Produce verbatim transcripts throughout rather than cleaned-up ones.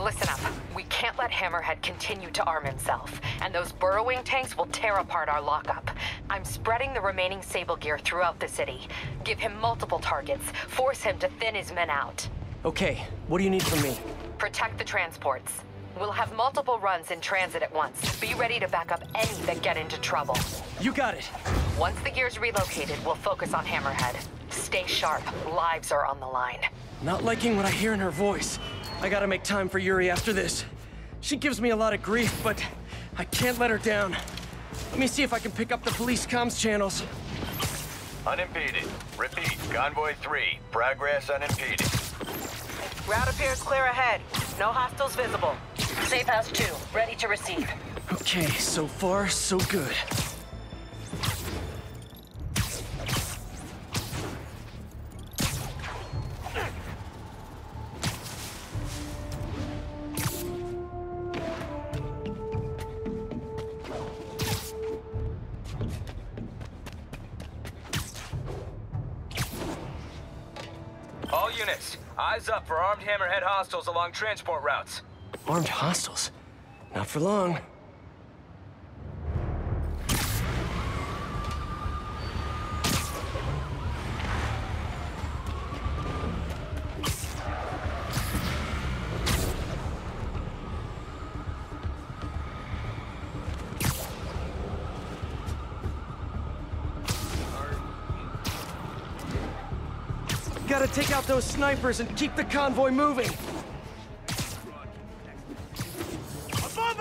Listen up. We can't let Hammerhead continue to arm himself, and those burrowing tanks will tear apart our lockup. I'm spreading the remaining Sable gear throughout the city. Give him multiple targets. Force him to thin his men out. Okay, what do you need from me? Protect the transports. We'll have multiple runs in transit at once. Be ready to back up any that get into trouble. You got it. Once the gear's relocated, we'll focus on Hammerhead. Stay sharp. Lives are on the line. Not liking what I hear in her voice. I gotta make time for Yuri after this. She gives me a lot of grief, but I can't let her down. Let me see if I can pick up the police comms channels. Unimpeded. Repeat, Convoy three. Progress unimpeded. Route appears clear ahead. No hostiles visible. Safe House two, ready to receive. Okay, so far, so good. All units, eyes up for armed Hammerhead hostiles along transport routes. Armed hostiles? Not for long. Gotta take out those snipers and keep the convoy moving.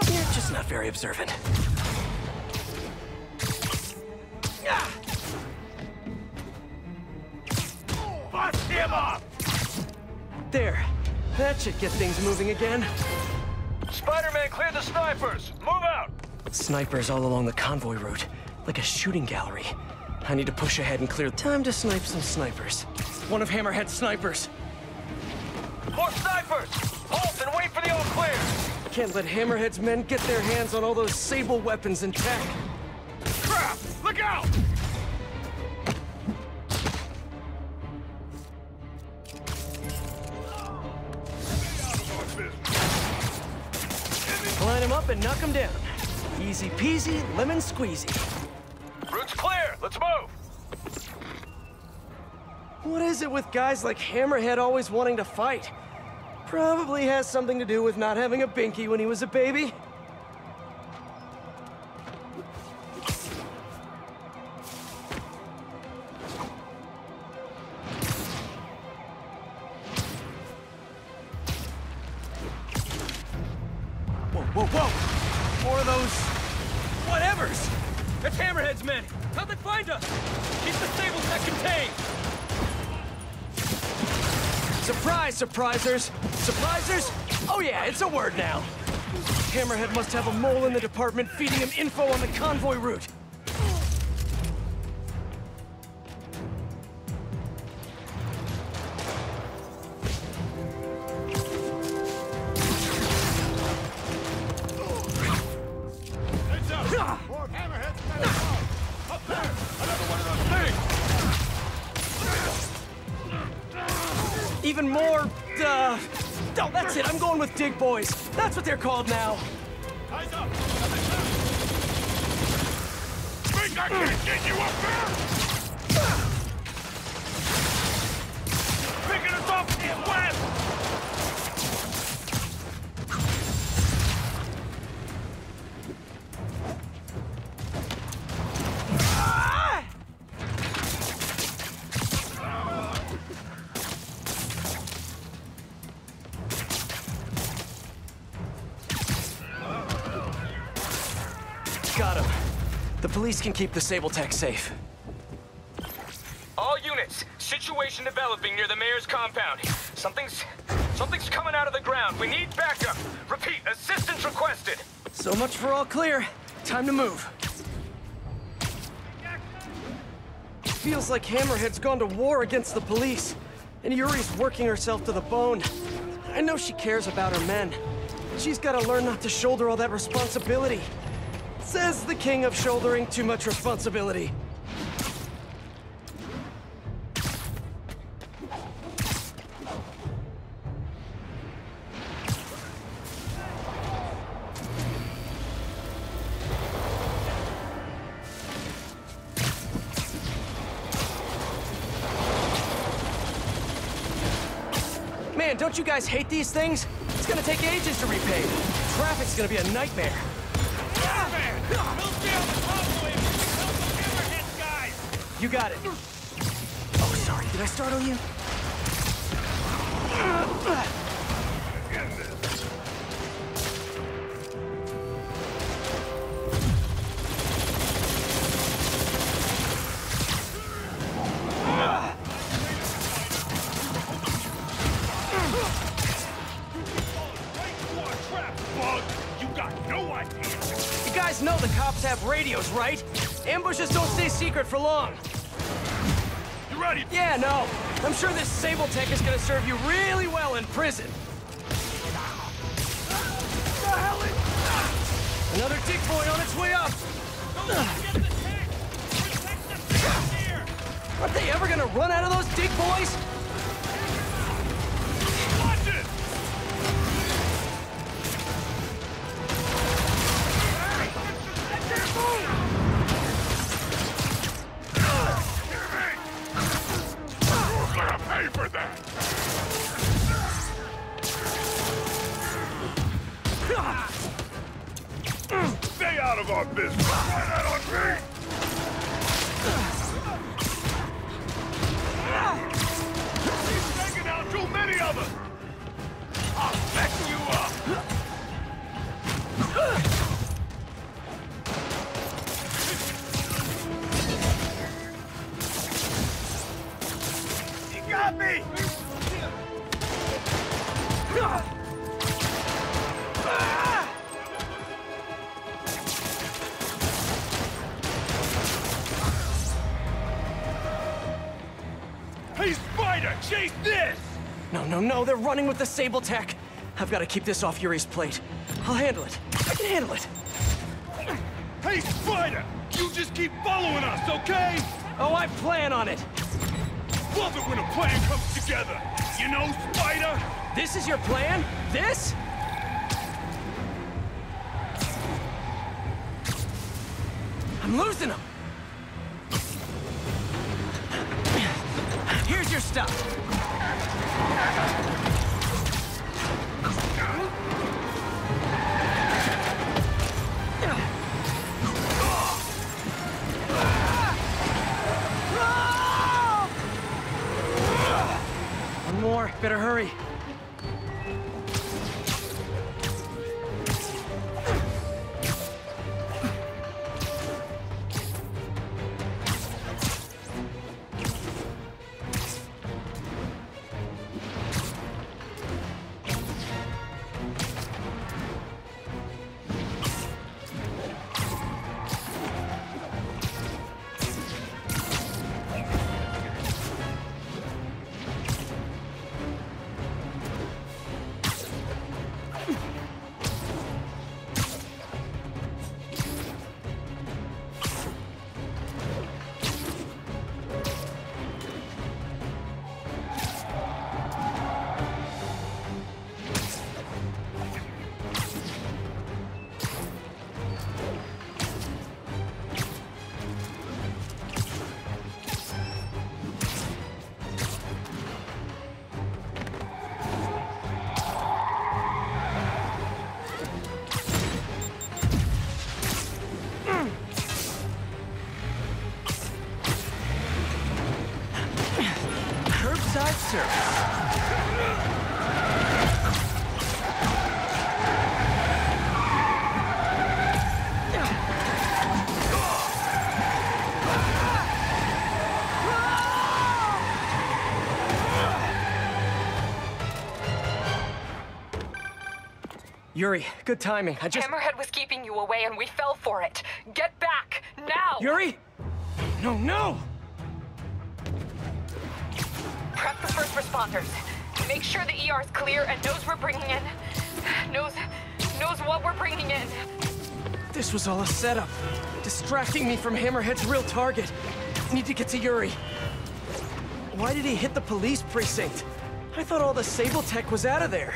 You're just not very observant. Bust him up! There. That should get things moving again. Spider-Man, clear the snipers! Move out! Snipers all along the convoy route, like a shooting gallery. I need to push ahead and clear. Time to snipe some snipers. One of Hammerhead's snipers. More snipers! Halt and wait for the all clear! Can't let Hammerhead's men get their hands on all those Sable weapons and tech. Crap! Look out! Line him up and knock him down. Easy peasy, lemon squeezy. Route's clear! Let's move! What is it with guys like Hammerhead always wanting to fight? Probably has something to do with not having a binky when he was a baby. Whoa, whoa, whoa! More of those... whatevers! It's Hammerhead's men! How'd they find us? Keep the Sable tech contained! Surprise, surprisers! Surprisers? Oh yeah, it's a word now! Hammerhead must have a mole in the department feeding him info on the convoy route. Even more, uh... oh, that's it, I'm going with Dig Boys. That's what they're called now. Eyes up! Think I can't get you up there? Picking us off to the west! Ah! Got him. The police can keep the Sable tech safe. All units, situation developing near the mayor's compound. Something's... something's coming out of the ground. We need backup. Repeat, assistance requested. So much for all clear. Time to move. Feels like Hammerhead's gone to war against the police. And Yuri's working herself to the bone. I know she cares about her men. She's got to learn not to shoulder all that responsibility. Says the king of shouldering too much responsibility. Man, don't you guys hate these things? It's gonna take ages to repay. Traffic's gonna be a nightmare. Hammerhead! We'll stay on the convoy if we can help the Hammerhead guys! You got it. Oh, sorry. Did I startle you? Have radios, right? Ambushes don't stay secret for long. You ready? Yeah, no. I'm sure this Sable tech is gonna serve you really well in prison. The hell is... Another dick boy on its way up. Don't the tech. Protect the tech here. Aren't they ever gonna run out of those dick boys? Stay out of our business! Try that on me! He's taking out too many of us! I'll back you up! He got me! Chase this! No, no, no, they're running with the Sable tech. I've got to keep this off Yuri's plate. I'll handle it. I can handle it. Hey, Spider! You just keep following us, okay? Oh, I plan on it. Love it when a plan comes together. You know, Spider? This is your plan? This? I'm losing him. Here's your stuff. One more. Better hurry. Yuri, good timing. I just... Hammerhead was keeping you away and we fell for it. Get back, now! Yuri! No, no! Prep the first responders. Make sure the E R's clear and knows we're bringing in. Knows... knows what we're bringing in. This was all a setup. Distracting me from Hammerhead's real target. Need to get to Yuri. Why did he hit the police precinct? I thought all the Sable tech was out of there.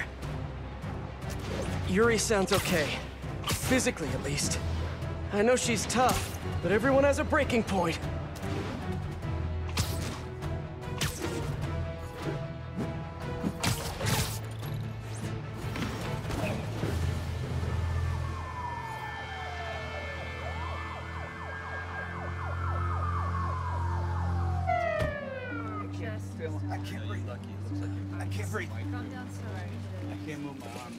Yuri sounds okay. Physically, at least. I know she's tough, but everyone has a breaking point. can't breathe. I can't move my arm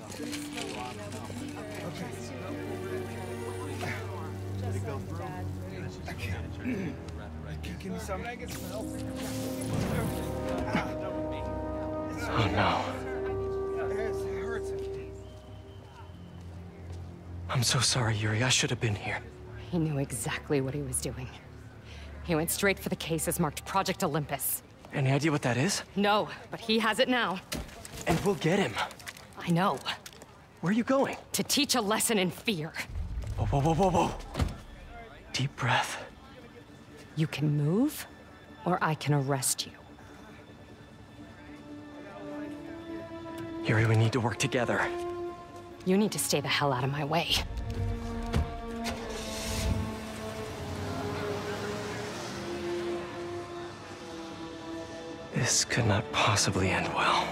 though. Okay. Did it go through? I can't. Give me some. I can smell. Oh no. It hurts. I'm so sorry, Yuri. I should have been here. He knew exactly what he was doing. He went straight for the cases marked Project Olympus. Any idea what that is? No, but he has it now. And we'll get him. I know. Where are you going? To teach a lesson in fear. Whoa, whoa, whoa, whoa, whoa. Deep breath. You can move, or I can arrest you. Yuri, we need to work together. You need to stay the hell out of my way. This could not possibly end well.